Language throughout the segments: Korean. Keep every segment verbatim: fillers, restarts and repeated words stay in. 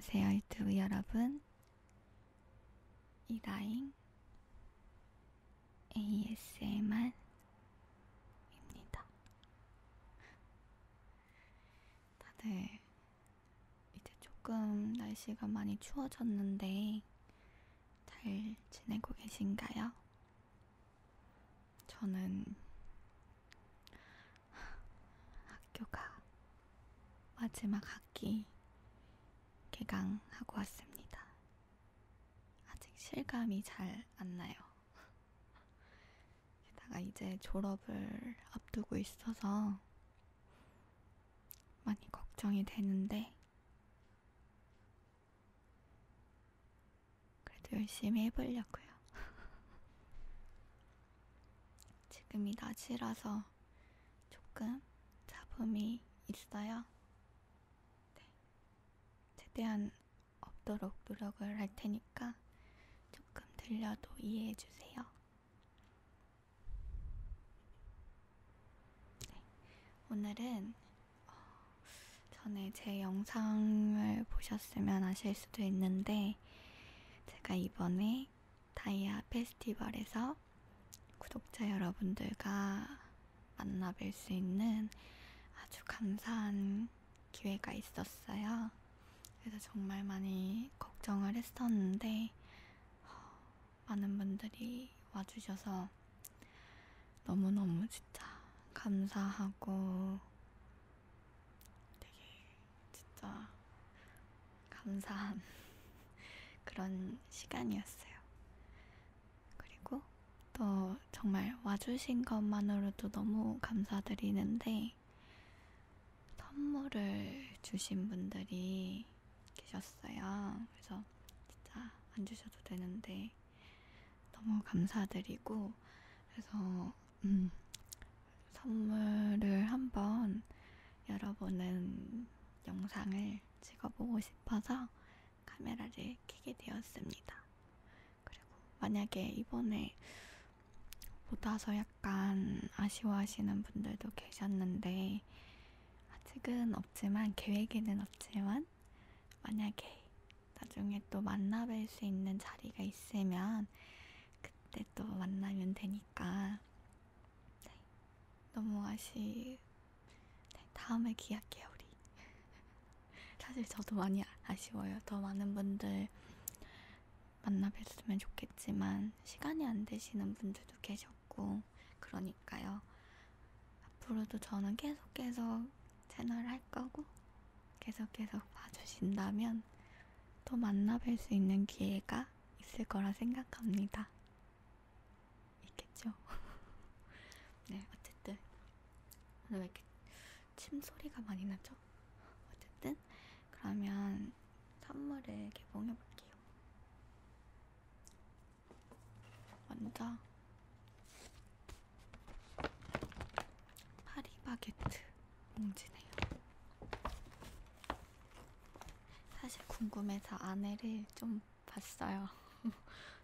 안녕하세요 유튜브 여러분, 이라잉 에이에스엠알 입니다. 다들 이제 조금 날씨가 많이 추워졌는데 잘 지내고 계신가요? 저는 학교가 마지막 학기 개강하고 왔습니다. 아직 실감이 잘 안 나요. 게다가 이제 졸업을 앞두고 있어서 많이 걱정이 되는데 그래도 열심히 해보려고요. 지금이 낮이라서 조금 잡음이 있어요. 최대한 없도록 노력을 할 테니까 조금 들려도 이해해 주세요. 네, 오늘은 어, 전에 제 영상을 보셨으면 아실 수도 있는데 제가 이번에 다이아 페스티벌에서 구독자 여러분들과 만나 뵐 수 있는 아주 감사한 기회가 있었어요. 그래서 정말 많이 걱정을 했었는데 많은 분들이 와주셔서 너무너무 진짜 감사하고 되게 진짜 감사한 그런 시간이었어요. 그리고 또 정말 와주신 것만으로도 너무 감사드리는데 선물을 주신 분들이 계셨어요. 그래서 진짜 안 주셔도 되는데 너무 감사드리고, 그래서 음, 선물을 한번 열어보는 영상을 찍어보고 싶어서 카메라를 켜게 되었습니다. 그리고 만약에 이번에 못 와서 약간 아쉬워하시는 분들도 계셨는데 아직은 없지만, 계획에는 없지만 만약에 나중에 또 만나 뵐 수 있는 자리가 있으면 그때 또 만나면 되니까 네, 너무 아쉬... 네, 다음에 기약해요 우리. 사실 저도 많이 아쉬워요. 더 많은 분들 만나 뵀으면 좋겠지만 시간이 안 되시는 분들도 계셨고, 그러니까요. 앞으로도 저는 계속 계속 채널을 할 거고 계속 계속 봐주신다면 또 만나 뵐 수 있는 기회가 있을 거라 생각합니다. 있겠죠? 네, 어쨌든 오늘 왜 이렇게 침소리가 많이 나죠? 어쨌든 그러면 선물을 개봉해볼게요. 먼저 파리바게트 봉지네요. 사실 궁금해서 안에를 좀 봤어요.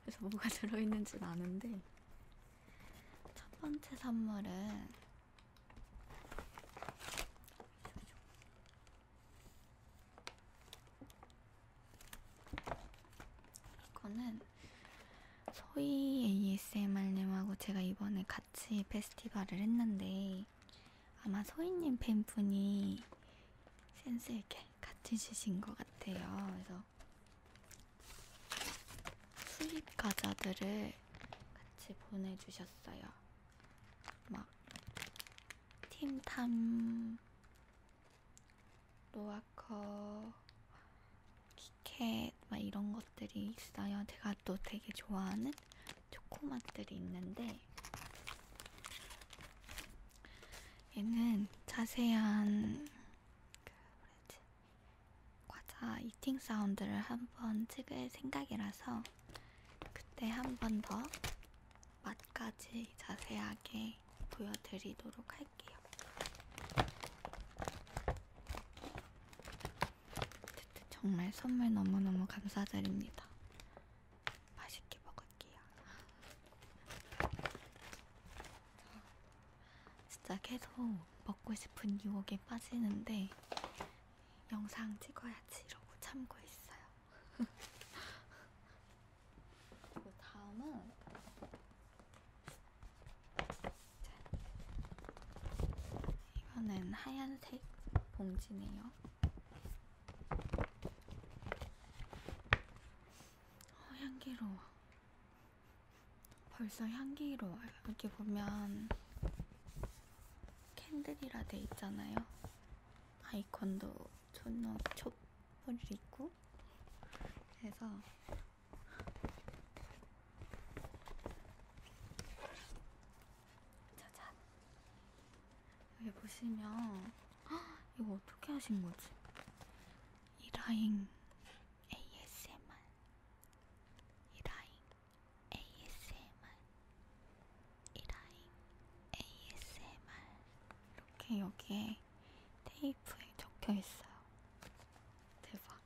그래서 뭐가 들어있는지는 아는데, 첫 번째 선물은 이거는 소희 에이에스엠알님하고 제가 이번에 같이 페스티벌을 했는데 아마 소희님 팬분이 센스있게 같이 주신 것 같아요. 그래서 수입 과자들을 같이 보내주셨어요. 막 팀탐, 로아커, 키켓 막 이런 것들이 있어요. 제가 또 되게 좋아하는 초코맛들이 있는데 얘는 자세한 이팅 사운드를 한번 찍을 생각이라서 그때 한 번 더 맛까지 자세하게 보여드리도록 할게요. 어쨌든 정말 선물 너무너무 감사드립니다. 맛있게 먹을게요. 진짜 계속 먹고 싶은 유혹에 빠지는데 영상 찍어야지 이러고 참고 있어. 그 다음은 이거는 하얀색 봉지네요. 어, 향기로워. 벌써 향기로워요. 여기 보면 캔들이라 돼 있잖아요. 아이콘도 촛노 촛불이 있고, 그래서 짜잔, 여기 보시면, 헉, 이거 어떻게 하신 거지? 이라잉 에이에스엠알, 이라잉 에이에스엠알, 이라잉 에이에스엠알 이렇게 여기에 테이프에 적혀있어요. 대박.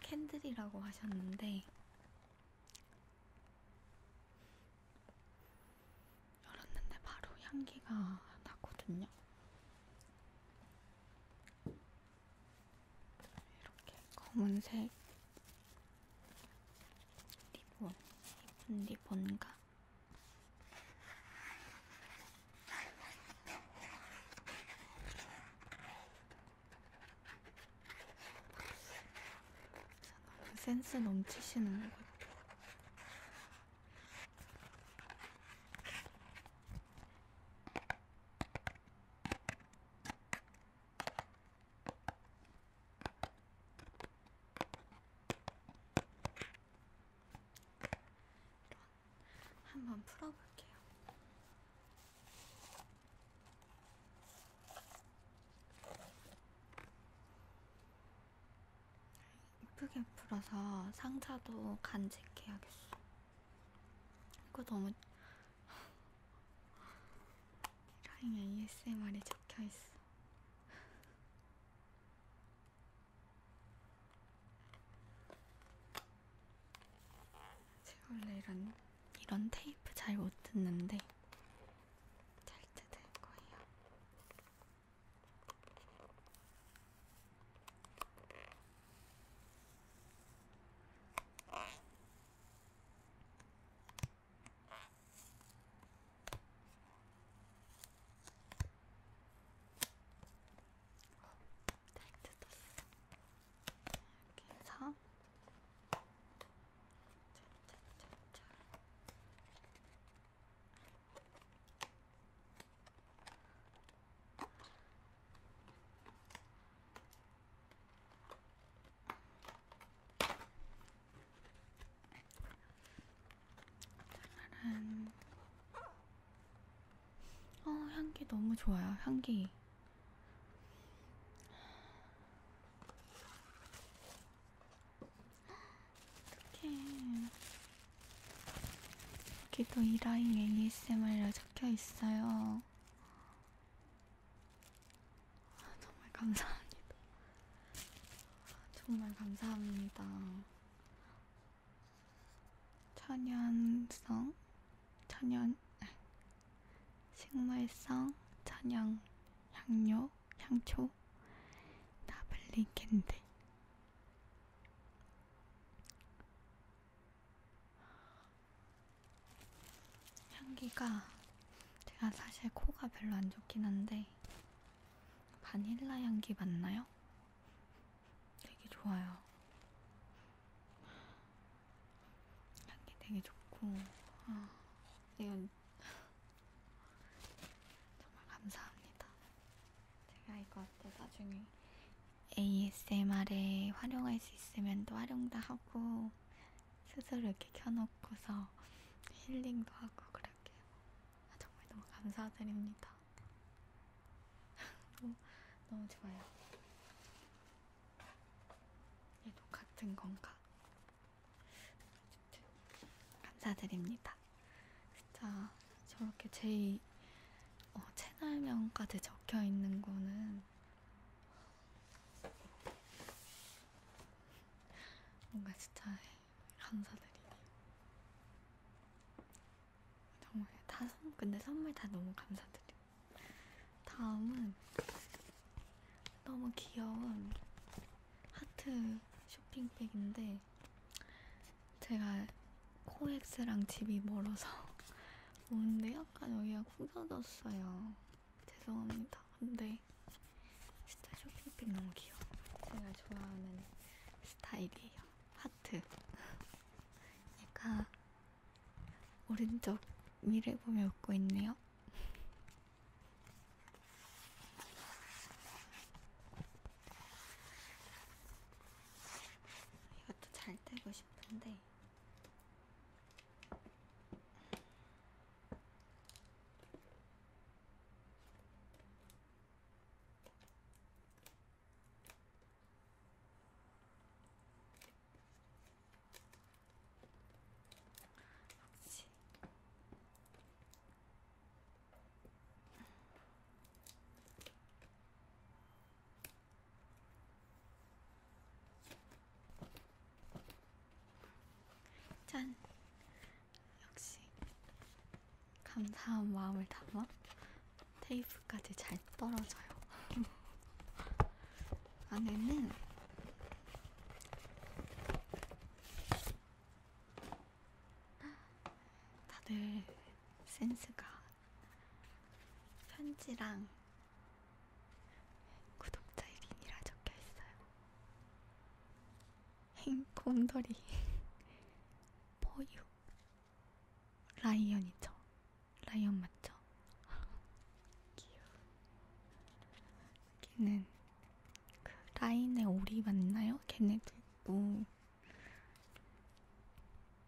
캔들이라고 하셨는데 열었는데 바로 향기가 나거든요. 이렇게 검은색 리본, 예쁜 리본과 센스 넘치시는 것 같아요. 한번 풀어볼게요. 예쁘게 풀어서 상자도 간직해야겠어. 이거 너무 이라잉 에이에스엠알이 적혀있어. 제가 원래 이런 이런 테이프 잘 못 듣는데 잘 뜯을 거예요. 어, 향기 너무 좋아요. 향기 어떡해. 여기도 이라잉 에이에스엠알이라 적혀있어요. 아, 정말 감사합니다. 정말 감사합니다. 천연성 천연 식물성 천연 향료 향초 나블리 캔들. 향기가, 제가 사실 코가 별로 안 좋긴 한데 바닐라 향기 맞나요? 되게 좋아요. 향기 되게 좋고. 아, 이건 정말 감사합니다. 제가 이것도 나중에 에이에스엠알에 활용할 수 있으면 또 활용도 하고, 스스로 이렇게 켜놓고서 힐링도 하고 그럴게요. 아, 정말 너무 감사드립니다. 너무, 너무 좋아요. 얘도 같은 건가? 감사드립니다. 자, 저렇게 제 어, 채널명까지 적혀있는 거는 뭔가 진짜 감사드리네요. 정말 다 선, 근데 선물 다 너무 감사드려요. 다음은 너무 귀여운 하트 쇼핑 쇼핑백인데 제가 코엑스랑 집이 멀어서 오는데 약간 여기가 구겨졌어요. 죄송합니다. 근데 진짜 쇼핑백 너무 귀여워. 제가 좋아하는 스타일이에요. 하트. 얘가 오른쪽 미래 보며 웃고 있네요. 이것도 잘 떼고 싶은데 짠! 역시 감사한 마음을 담아 테이프까지 잘 떨어져요. 안에는 다들 센스가 편지랑 구독자 일 인이라 적혀있어요. 행곰돌이 라이언이죠? 라이언 맞죠? 귀여워. 여기는 그 라인의 오리 맞나요? 걔네도 있고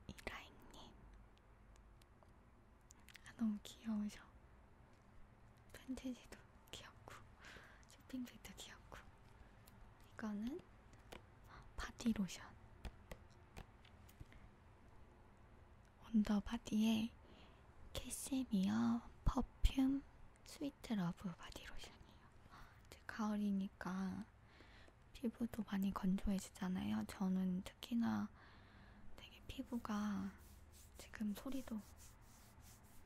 이라잉님 아 너무 귀여우셔. 편지지도 귀엽고 쇼핑백도 귀엽고 이거는 바디로션 언더바디에 캐시미어 퍼퓸 스위트러브 바디로션이에요. 이제 가을이니까 피부도 많이 건조해지잖아요. 저는 특히나 되게 피부가 지금 소리도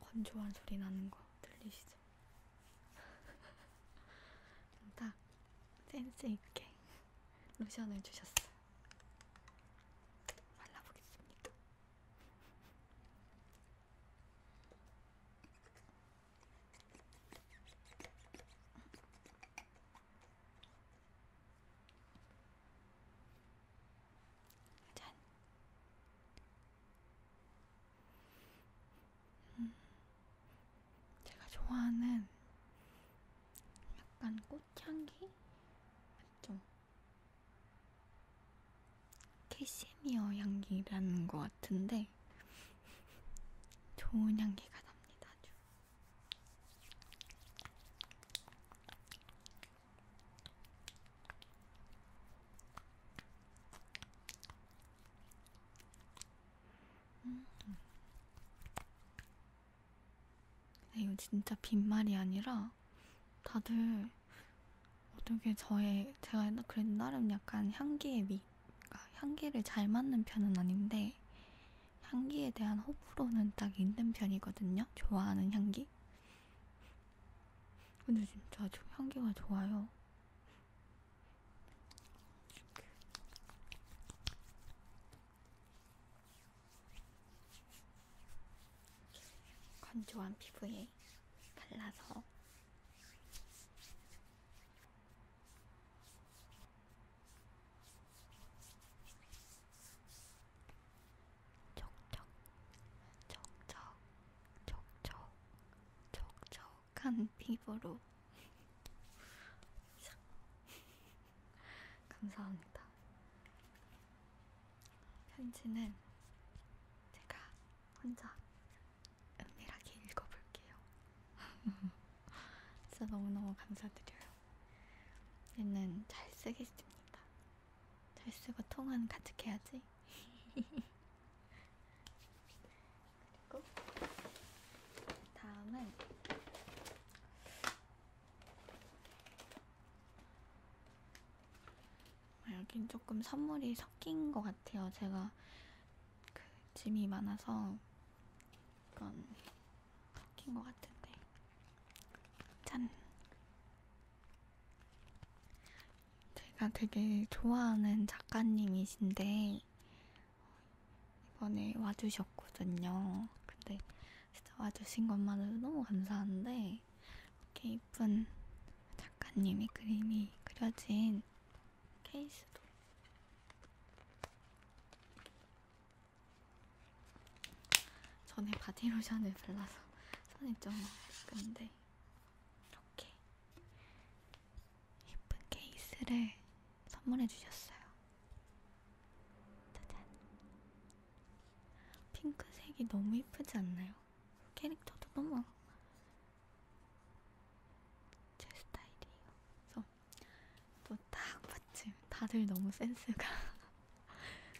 건조한 소리 나는 거 들리시죠? 딱 센스 있게 로션을 주셨어요. 좋아하는 약간 꽃향기? 맞죠? 캐시미어 향기라는 것 같은데 좋은 향기가 납니다. 아주 음. 이거 진짜 빈말이 아니라 다들 어떻게 저의 제가 그래도 나름 약간 향기에 미, 향기를 잘 맞는 편은 아닌데 향기에 대한 호불호는 딱 있는 편이거든요. 좋아하는 향기. 근데 진짜 아주 향기가 좋아요. 건조한 피부에 발라서 촉촉 촉촉 촉촉 촉촉한 피부로 감사합니다. 편지는 제가 혼자 진짜 너무너무 감사드려요. 얘는 잘 쓰겠습니다. 잘 쓰고 통화는 가득해야지. 그리고 다음은 여긴 조금 선물이 섞인 것 같아요. 제가 그 짐이 많아서 이건 섞인 것 같아요. 짠! 제가 되게 좋아하는 작가님이신데 이번에 와주셨거든요. 근데 진짜 와주신 것만으로도 너무 감사한데 이렇게 예쁜 작가님의 그림이 그려진 케이스도 전에 바디로션을 발라서 손이 좀 근데 이렇게 예쁜 케이스를 선물해 주셨어요. 짜잔. 핑크색이 너무 예쁘지 않나요? 캐릭터도 너무 제 스타일이에요. 그래서 또 딱 마침 다들 너무 센스가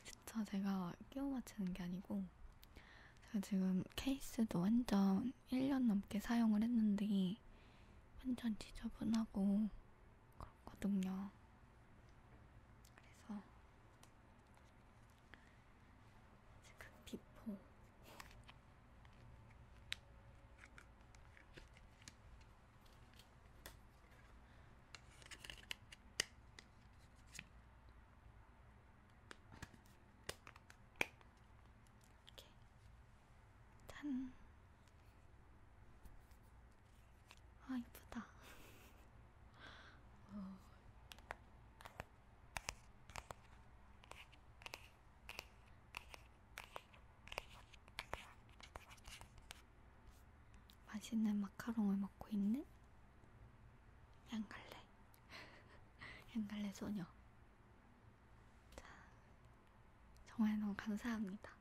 진짜 제가 끼워 맞추는 게 아니고 제가 지금 케이스도 완전 일 년 넘게 사용을 했는데 완전 지저분하고 그렇거든요. 그래서 지금 비포 아 이쁘다. 어. 맛있는 마카롱을 먹고 있는 양갈래 양갈래 소녀. 자, 정말 너무 감사합니다.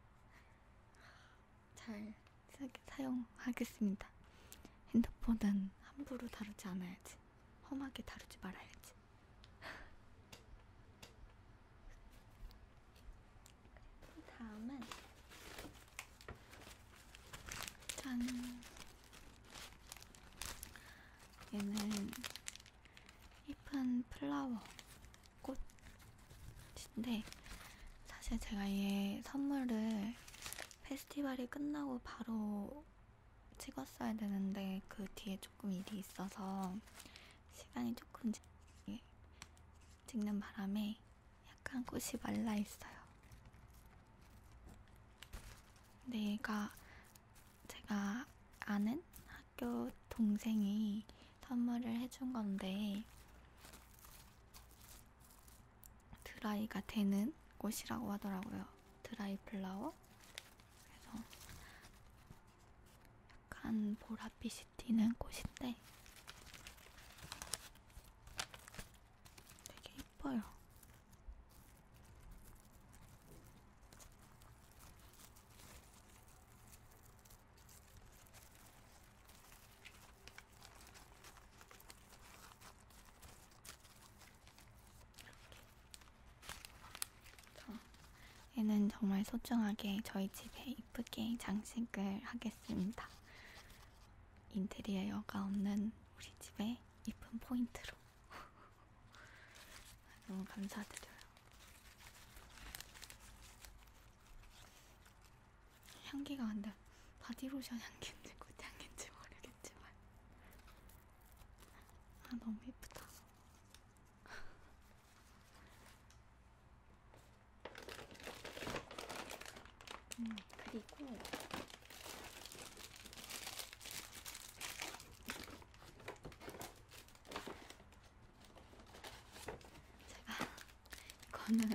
잘 사용하겠습니다. 핸드폰은 함부로 다루지 않아야지. 험하게 다루지 말아야지. 다음은 짠! 얘는 예쁜 플라워 꽃인데 사실 제가 얘 선물을 페스티벌이 끝나고 바로 찍었어야 되는데 그 뒤에 조금 일이 있어서 시간이 조금 찍는 바람에 약간 꽃이 말라있어요. 근데 얘가 제가 아는 학교 동생이 선물을 해준 건데 드라이가 되는 꽃이라고 하더라고요. 드라이 플라워? 약간 보랏빛이 튀는 꽃인데 되게 예뻐요. 얘는 정말 소중하게 저희 집에 이쁘게 장식을 하겠습니다. 인테리어가 없는 우리 집의 이쁜 포인트로 너무 감사드려요. 향기가 근데 바디로션 향기인지 꽃향기인지 모르겠지만 아 너무 예쁘다. 음, 그리고 제가 이거는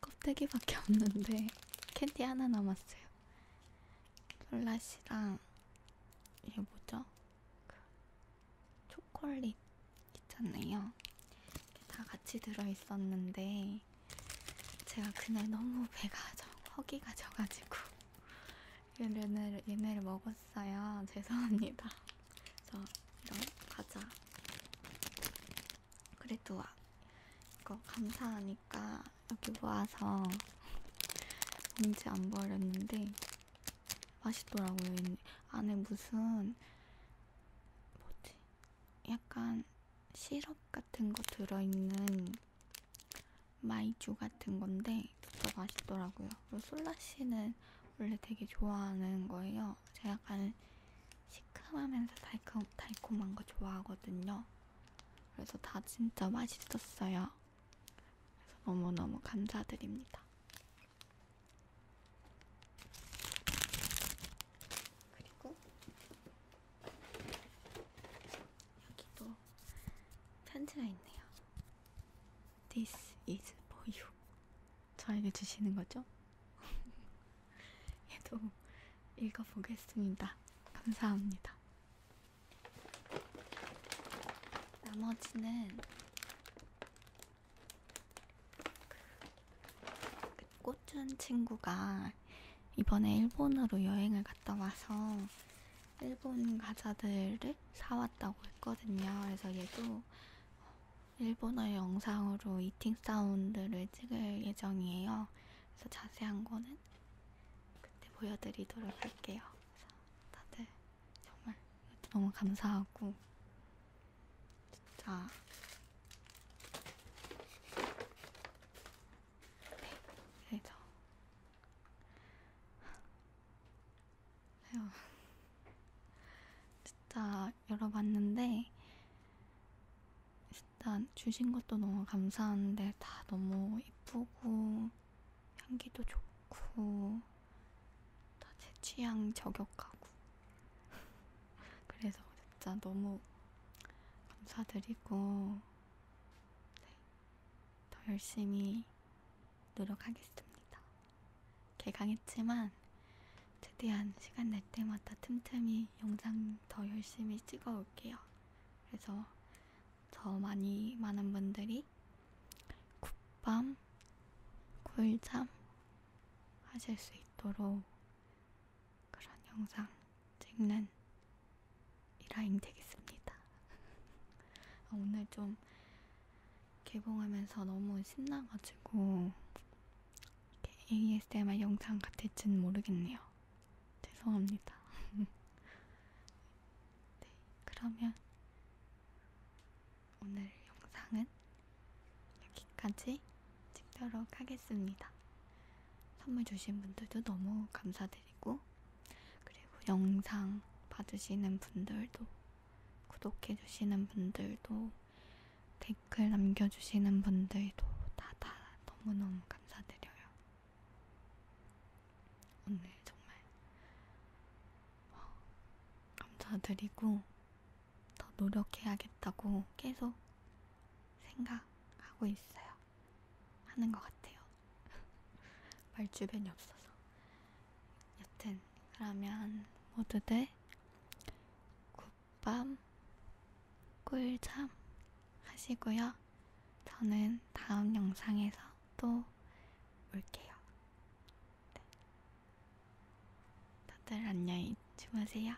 껍데기밖에 없는데 캔디 하나 남았어요. 솔라시랑 이게 뭐죠? 그 초콜릿 있잖아요. 다 같이 들어있었는데 제가 그날 너무 배가 좀 허기가 져가지고 얘네를, 얘네를 먹었어요. 죄송합니다. 저 이런 과자 그래도 아, 이거 감사하니까 여기 모아서 봉지 안 버렸는데 맛있더라고요. 얘네. 안에 무슨 뭐지? 약간 시럽 같은 거 들어있는 마이쮸 같은 건데 진짜 맛있더라고요. 그리고 솔라씨는 원래 되게 좋아하는 거예요. 제가 약간 시큼하면서 달콤, 달콤한 거 좋아하거든요. 그래서 다 진짜 맛있었어요. 그래서 너무너무 감사드립니다. 그리고 여기도 편지가 있네요. This is for you. 저에게 주시는 거죠? 얘도 읽어보겠습니다. 감사합니다. 나머지는 그 꽃준 친구가 이번에 일본으로 여행을 갔다 와서 일본 과자들을 사왔다고 했거든요. 그래서 얘도 일본어 영상으로 이팅 사운드를 찍을 예정이에요. 그래서 자세한 거는 그때 보여드리도록 할게요. 그래서 다들 정말 너무 감사하고 자, 네, 그래서 진짜 열어봤는데 일단 주신 것도 너무 감사한데 다 너무 예쁘고 향기도 좋고 다 제 취향 저격하고 그래서 진짜 너무 감사드리고 네, 더 열심히 노력하겠습니다. 개강했지만 최대한 시간 날 때마다 틈틈이 영상 더 열심히 찍어올게요. 그래서 더 많이 많은 분들이 굿밤, 꿀잠 하실 수 있도록 그런 영상 찍는 이라잉 되겠습니다. 오늘 좀 개봉하면서 너무 신나가지고 에이에스엠알 영상 같을진 모르겠네요. 죄송합니다. 네, 그러면 오늘 영상은 여기까지 찍도록 하겠습니다. 선물 주신 분들도 너무 감사드리고 그리고 영상 봐주시는 분들도 구독해주시는 분들도 댓글 남겨주시는 분들도 다 다 너무너무 감사드려요. 오늘 정말 감사드리고 더 노력해야겠다고 계속 생각하고 있어요. 하는 것 같아요. 말 주변이 없어서. 여튼 그러면 모두들 굿밤 꿀잠 하시고요. 저는 다음 영상에서 또 올게요. 네. 다들 안녕히 주무세요.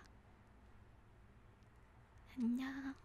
안녕.